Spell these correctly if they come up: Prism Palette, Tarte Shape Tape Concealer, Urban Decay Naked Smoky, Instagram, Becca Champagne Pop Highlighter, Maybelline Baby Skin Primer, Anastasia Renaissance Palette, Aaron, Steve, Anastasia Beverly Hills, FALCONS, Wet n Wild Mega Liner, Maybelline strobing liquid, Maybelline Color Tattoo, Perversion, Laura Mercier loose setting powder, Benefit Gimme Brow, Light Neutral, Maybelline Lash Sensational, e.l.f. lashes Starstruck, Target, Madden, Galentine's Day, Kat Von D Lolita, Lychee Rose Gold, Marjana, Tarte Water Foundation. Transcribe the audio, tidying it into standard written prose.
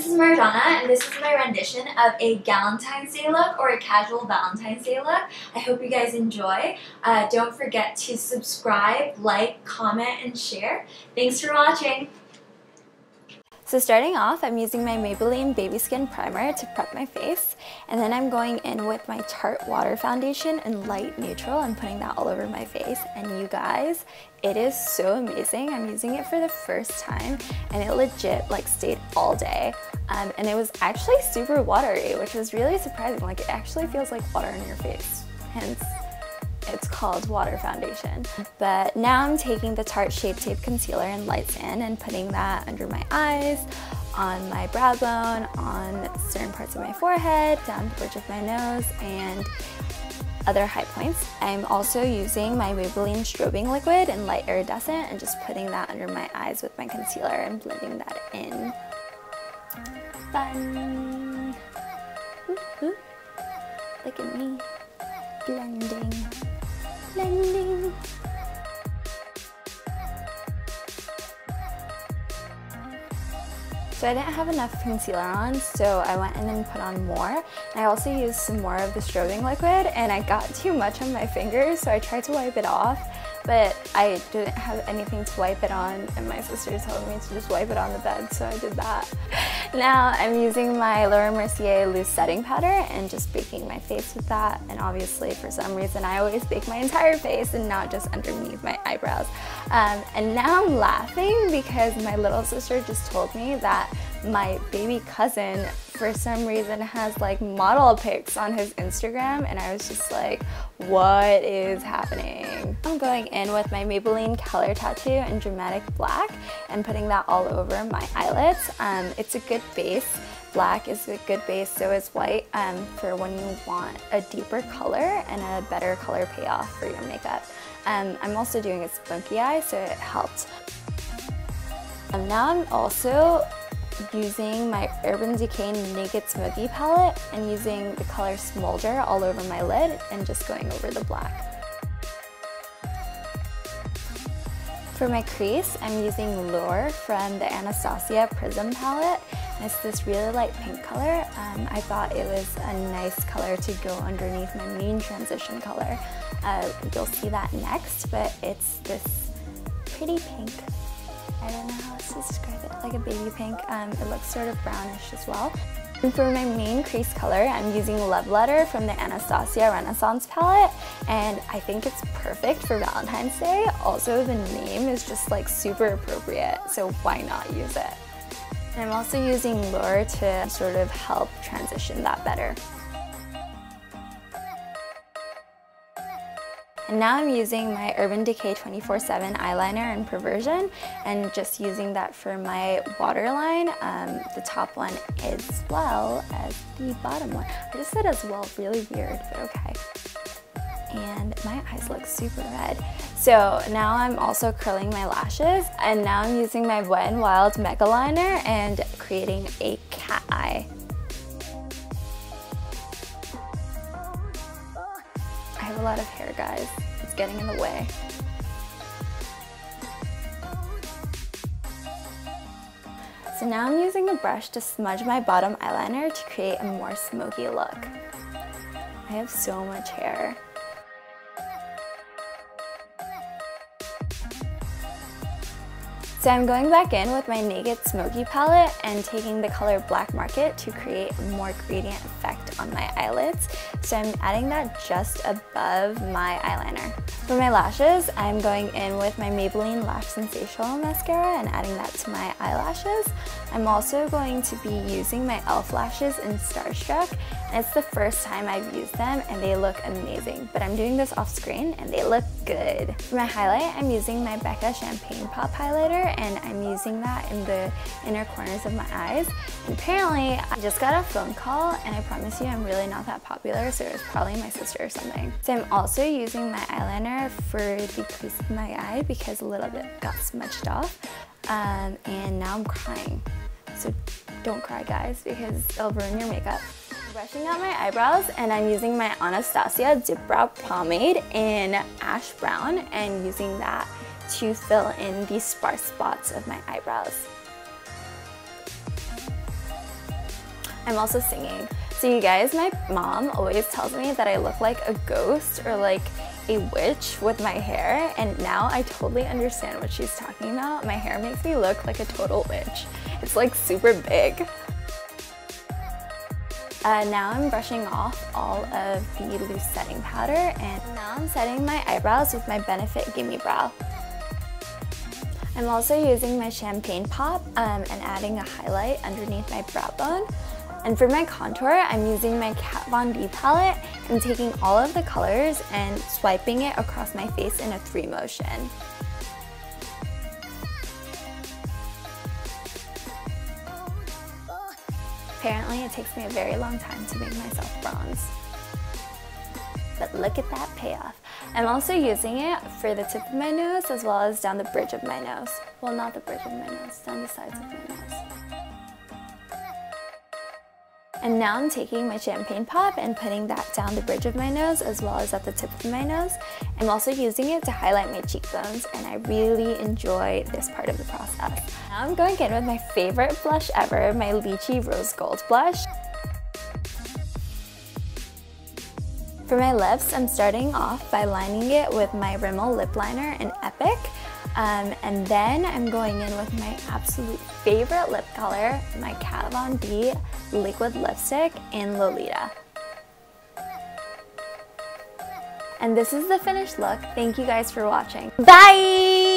this is Marjana, and this is my rendition of a Galentine's Day look or a casual Valentine's Day look. I hope you guys enjoy. Don't forget to subscribe, like, comment, and share. Thanks for watching. So starting off, I'm using my Maybelline Baby Skin Primer to prep my face, and then I'm going in with my Tarte Water Foundation in light neutral and putting that all over my face. And you guys, it is so amazing. I'm using it for the first time and it legit like stayed all day. And it was actually super watery, which was really surprising. Like it actually feels like water on your face, hence it's called Water Foundation. But now I'm taking the Tarte Shape Tape Concealer in Light Sand and putting that under my eyes, on my brow bone, on certain parts of my forehead, down the bridge of my nose, and other high points. I'm also using my Maybelline strobing liquid in Light Iridescent and just putting that under my eyes with my concealer and blending that in. Fun! Ooh. Look at me, blending. Blending. So I didn't have enough concealer on, so I went in and put on more. I also used some more of the strobing liquid, and I got too much on my fingers, so I tried to wipe it off, but I didn't have anything to wipe it on, and my sister told me to just wipe it on the bed, so I did that. Now I'm using my Laura Mercier loose setting powder and just baking my face with that. And obviously for some reason I always bake my entire face and not just underneath my eyebrows. And now I'm laughing because my little sister just told me that my baby cousin for some reason has like model pics on his Instagram, and I was just like, what is happening? I'm going in with my Maybelline Color Tattoo in Dramatic Black and putting that all over my eyelids. It's a good base. Black is a good base, so is white for when you want a deeper color and a better color payoff for your makeup. I'm also doing a spunky eye, so it helped. Now I'm also using my Urban Decay Naked Smoky palette and using the color Smolder all over my lid and just going over the black. For my crease, I'm using Lure from the Anastasia Prism palette. It's this really light pink color. I thought it was a nice color to go underneath my main transition color. You'll see that next, but it's this pretty pink. I don't know how else to describe it, like a baby pink. It looks sort of brownish as well. And for my main crease color, I'm using Love Letter from the Anastasia Renaissance palette, and I think it's perfect for Valentine's Day. Also, the name is just like super appropriate, so why not use it? And I'm also using Lure to sort of help transition that better. And now I'm using my Urban Decay 24/7 eyeliner in Perversion and just using that for my waterline. The top one as well as the bottom one. I just said as well, really weird, but okay. And my eyes look super red. So now I'm also curling my lashes, and now I'm using my Wet n Wild Mega Liner and creating a cat eye. I have a lot of hair, guys. It's getting in the way. So now I'm using a brush to smudge my bottom eyeliner to create a more smoky look. I have so much hair. So I'm going back in with my Naked Smoky palette and taking the color Black Market to create a more gradient effect on my eyelids. So I'm adding that just above my eyeliner. For my lashes, I'm going in with my Maybelline Lash Sensational mascara and adding that to my eyelashes. I'm also going to be using my e.l.f. lashes in Starstruck, and it's the first time I've used them and they look amazing, but I'm doing this off screen and they look good. For my highlight, I'm using my Becca Champagne Pop Highlighter, and I'm using that in the inner corners of my eyes. And apparently, I just got a phone call, and I promise you I'm really not that popular, so it was probably my sister or something. So I'm also using my eyeliner for the crease of my eye because a little bit got smudged off, and now I'm crying. So don't cry, guys, because it'll ruin your makeup. Brushing out my eyebrows, and I'm using my Anastasia Dip Brow Pomade in Ash Brown and using that to fill in the sparse spots of my eyebrows. I'm also singing. So you guys, my mom always tells me that I look like a ghost or like a witch with my hair, and now I totally understand what she's talking about. My hair makes me look like a total witch. It's like super big. Now I'm brushing off all of the loose setting powder, and now I'm setting my eyebrows with my Benefit Gimme Brow. I'm also using my champagne pop and adding a highlight underneath my brow bone. And for my contour, I'm using my Kat Von D palette and taking all of the colors and swiping it across my face in a 3 motion. Apparently it takes me a very long time to make myself bronze. But look at that payoff. I'm also using it for the tip of my nose as well as down the bridge of my nose. Well, not the bridge of my nose, down the sides of my nose. And now I'm taking my champagne pop and putting that down the bridge of my nose as well as at the tip of my nose. I'm also using it to highlight my cheekbones, and I really enjoy this part of the process. Now I'm going in with my favorite blush ever, my Lychee Rose Gold blush. For my lips, I'm starting off by lining it with my Rimmel Lip Liner in Epic, and then I'm going in with my absolute favorite lip color, my Kat Von D liquid lipstick in Lolita. And this is the finished look. Thank you guys for watching. Bye!